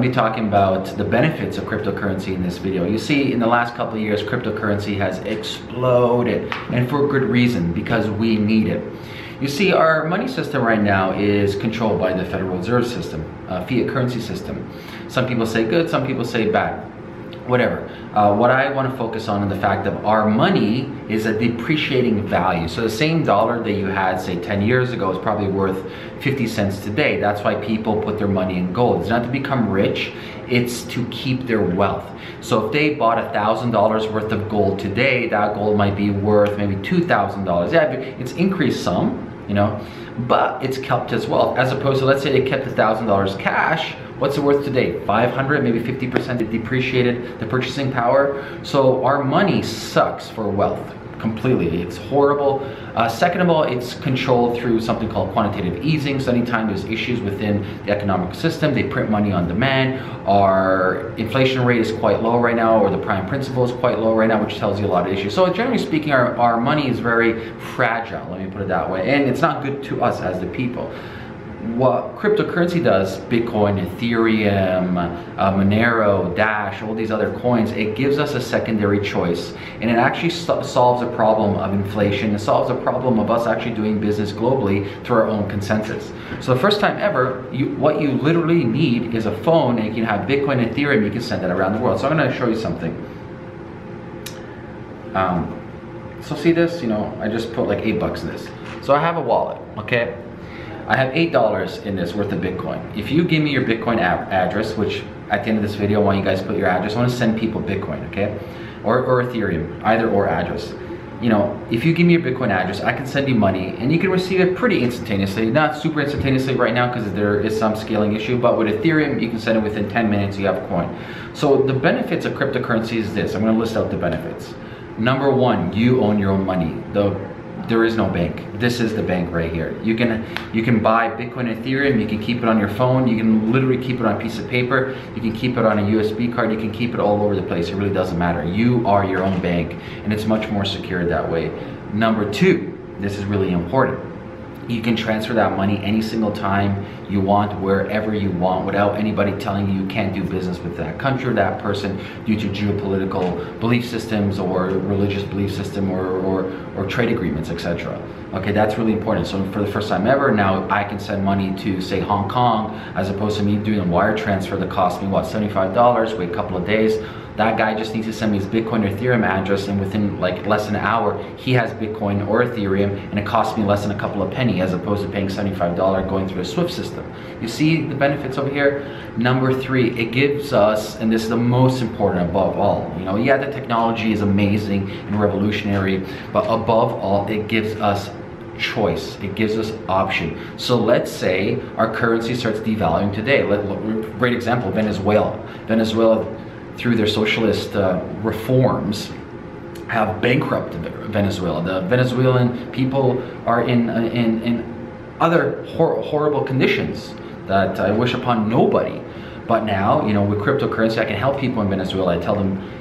Be talking about the benefits of cryptocurrency in this video. You see, in the last couple of years, cryptocurrency has exploded, and for good reason, because we need it. You see, our money system right now is controlled by the Federal Reserve System, fiat currency system. Some people say good, some people say bad, whatever. What I want to focus on is the fact that our money is a depreciating value. So the same dollar that you had, say, 10 years ago is probably worth 50 cents today. That's why people put their money in gold. It's not to become rich, it's to keep their wealth. So if they bought $1,000 worth of gold today, that gold might be worth maybe $2,000. Yeah, it's increased some, you know, but it's kept as well. As opposed to, let's say they kept $1,000 cash, what's it worth today? 500, maybe 50% it depreciated the purchasing power. So our money sucks for wealth completely. It's horrible. Second of all, it's controlled through something called quantitative easing. So anytime there's issues within the economic system, they print money on demand. Our inflation rate is quite low right now, or the prime principal is quite low right now, which tells you a lot of issues. So generally speaking, our money is very fragile, let me put it that way. And it's not good to us as the people. What cryptocurrency does, Bitcoin, Ethereum, Monero, Dash, all these other coins, it gives us a secondary choice, and it actually solves a problem of inflation. It solves a problem of us actually doing business globally through our own consensus. So the first time ever, what you literally need is a phone, and you can have Bitcoin, Ethereum, you can send that around the world. So I'm going to show you something. So see this, you know, I just put like $8 in this. So I have a wallet, okay? I have $8 in this worth of Bitcoin. If you give me your Bitcoin address, which at the end of this video, I want you guys to put your address. I want to send people Bitcoin, okay? Or Ethereum, either or address. You know, if you give me your Bitcoin address, I can send you money and you can receive it pretty instantaneously. Not super instantaneously right now because there is some scaling issue, but with Ethereum, you can send it within 10 minutes, you have coin. So the benefits of cryptocurrency is this. I'm going to list out the benefits. Number one, you own your own money. There is no bank. This is the bank right here. You can buy Bitcoin, Ethereum, you can keep it on your phone, you can literally keep it on a piece of paper, you can keep it on a USB card, you can keep it all over the place. It really doesn't matter. You are your own bank, and it's much more secure that way. Number two, this is really important. You can transfer that money any single time you want, wherever you want, without anybody telling you you can't do business with that country or that person due to geopolitical belief systems or religious belief system or trade agreements, etc. Okay, that's really important. So for the first time ever, now I can send money to, say, Hong Kong, as opposed to me doing a wire transfer that cost me, what, $75, wait a couple of days. That guy just needs to send me his Bitcoin or Ethereum address, and within like less than an hour, he has Bitcoin or Ethereum, and it costs me less than a couple of pennies as opposed to paying $75 going through a SWIFT system. You see the benefits over here? Number three, it gives us, and this is the most important above all, you know, yeah, the technology is amazing and revolutionary, but above all, it gives us choice. It gives us option. So let's say our currency starts devaluing today. Great example, Venezuela. Venezuela, through their socialist reforms, have bankrupted Venezuela. The Venezuelan people are in other horrible conditions that I wish upon nobody. But now, you know, with cryptocurrency, I can help people in Venezuela. I tell them,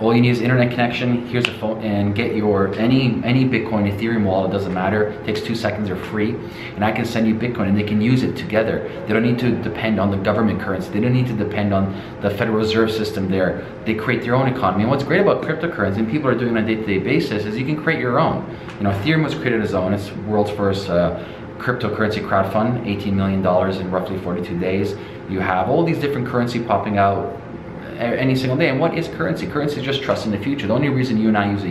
all you need is internet connection, here's a phone, and get your any Bitcoin, Ethereum wallet, doesn't matter, it takes 2 seconds, they're free, and I can send you Bitcoin and they can use it together. They don't need to depend on the government currency, they don't need to depend on the Federal Reserve System there. They create their own economy. And what's great about cryptocurrency, and people are doing it on a day-to-day basis, is you can create your own. You know, Ethereum was created as own, it's world's first cryptocurrency crowdfund, $18 million in roughly 42 days. You have all these different currency popping out any single day. And what is currency? Currency is just trust in the future. The only reason you and I use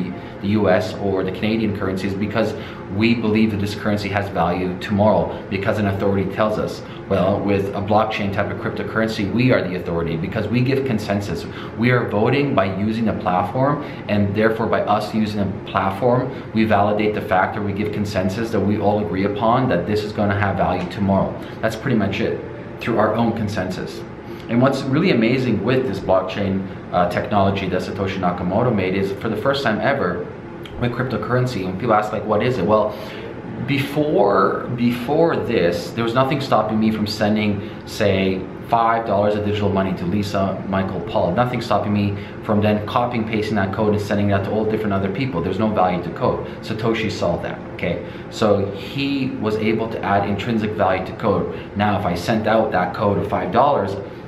the US or the Canadian currency is because we believe that this currency has value tomorrow because an authority tells us. Well, with a blockchain type of cryptocurrency, we are the authority because we give consensus. We are voting by using the platform, and therefore by us using the platform, we validate the fact, or we give consensus that we all agree upon that this is going to have value tomorrow. That's pretty much it, through our own consensus. And what's really amazing with this blockchain technology that Satoshi Nakamoto made is, for the first time ever with cryptocurrency, when people ask like, what is it? Well, before this, there was nothing stopping me from sending, say, $5 of digital money to Lisa, Michael, Paul. Nothing stopping me from then copying, pasting that code and sending that to all different other people. There's no value to code. Satoshi solved that, okay? So he was able to add intrinsic value to code. Now, if I sent out that code of $5,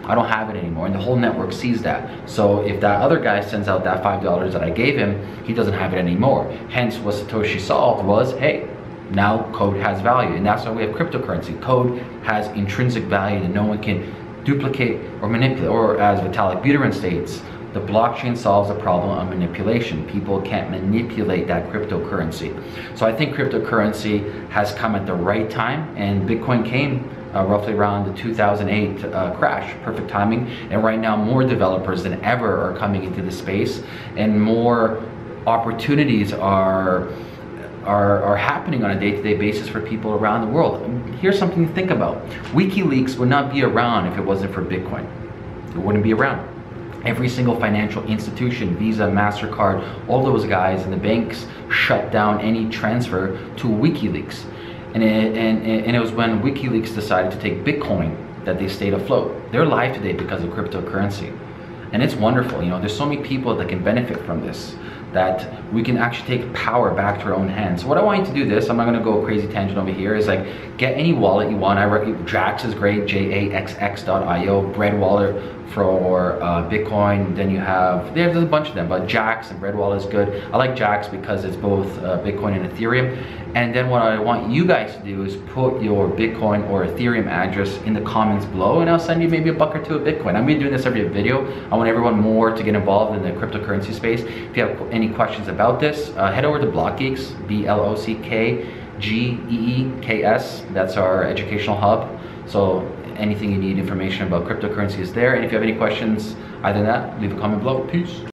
I don't have it anymore, and the whole network sees that. So if that other guy sends out that $5 that I gave him, he doesn't have it anymore. Hence what Satoshi solved was, hey, now code has value. And that's why we have cryptocurrency. Code has intrinsic value that no one can duplicate or manipulate, or as Vitalik Buterin states, the blockchain solves a problem of manipulation. People can't manipulate that cryptocurrency. So I think cryptocurrency has come at the right time, and Bitcoin came roughly around the 2008 crash, perfect timing. And right now more developers than ever are coming into the space, and more opportunities are happening on a day-to-day basis for people around the world. Here's something to think about. WikiLeaks would not be around if it wasn't for Bitcoin. It wouldn't be around. Every single financial institution, Visa, MasterCard, all those guys and the banks shut down any transfer to WikiLeaks. And it was when WikiLeaks decided to take Bitcoin that they stayed afloat. They're alive today because of cryptocurrency. And it's wonderful, you know, there's so many people that can benefit from this, that we can actually take power back to our own hands. So what I want you to do this, I'm not gonna go crazy tangent over here, is like, get any wallet you want. I recommend Jaxx is great, jaxx.io, Breadwallet for Bitcoin. Then you have, there's a bunch of them, but Jaxx and Breadwallet is good. I like Jaxx because it's both Bitcoin and Ethereum. And then what I want you guys to do is put your Bitcoin or Ethereum address in the comments below, and I'll send you maybe a buck or two of Bitcoin. I've been doing this every video. I want everyone more to get involved in the cryptocurrency space. If you have any questions about this, head over to BlockGeeks, BlockGeeks. That's our educational hub. So anything you need information about cryptocurrency is there. And if you have any questions, either that, leave a comment below. Peace.